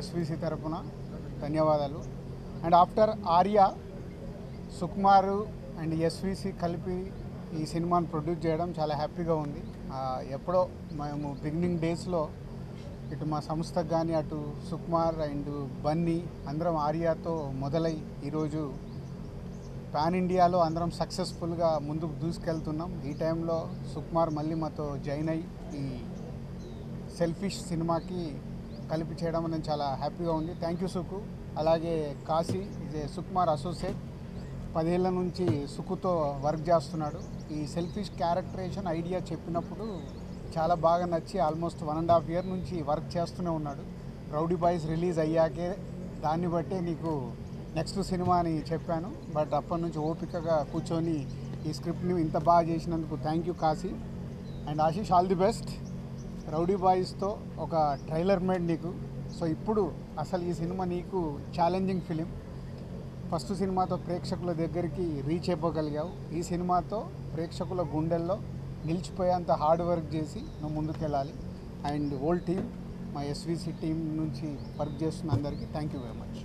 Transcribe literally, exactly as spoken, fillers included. S V C తరపున ధన్యవాదాలు. And after Arya, Sukumar and SVC కలిపి ఈ సినిమాను ప్రొడ్యూస్ చేయడం చాలా హ్యాపీగా ఉంది. ఎప్పుడో మేము బిగినింగ్ డేస్లో ఇటు మా సంస్థకు కానీ అటు సుకుమార్ అండ్ బన్నీ అందరం ఆర్యాతో మొదలై ఈరోజు పాన్ ఇండియాలో అందరం సక్సెస్ఫుల్గా ముందుకు దూసుకెళ్తున్నాం. ఈ టైంలో సుకుమార్ మళ్ళీ మాతో జై నై ఈ సెల్ఫిష్ సినిమాకి కలిపి చేయడం అనేది చాలా హ్యాపీగా ఉంది. Thank you Suku. అలాగే Kashi is a Sukumar associate, పదేళ్ల నుంచి సుకుతో వర్క్ చేస్తున్నాడు. ఈ సెల్ఫిష్ క్యారెక్టరేషన్ ఐడియా చెప్పినప్పుడు చాలా బాగా నచ్చి almost one and half year నుంచి వర్క్ చేస్తూనే ఉన్నాడు. రౌడీ బాయ్స్ రిలీజ్ అయ్యాకే దాన్ని బట్టే నీకు నెక్స్ట్ సినిమా అని చెప్పాను. బట్ అప్పటి నుంచి ఓపికగా కూర్చొని ఈ స్క్రిప్ట్ని ఇంత బాగా చేసినందుకు thank you Kashi. And Ashish, all the best. Rowdy బాయ్స్తో ఒక ట్రైలర్ మేడ్ నీకు. సో ఇప్పుడు అసలు ఈ సినిమా నీకు ఛాలెంజింగ్ ఫిలిం. ఫస్ట్ సినిమాతో ప్రేక్షకుల దగ్గరికి రీచ్ అయిపోగలిగావు. ఈ సినిమాతో ప్రేక్షకుల గుండెల్లో నిలిచిపోయేంత హార్డ్ వర్క్ చేసి నువ్వు ముందుకెళ్ళాలి. అండ్ ఓల్డ్ టీమ్, మా ఎస్విసి టీం నుంచి వర్క్ చేస్తున్న అందరికీ థ్యాంక్ యూ వెరీ మచ్.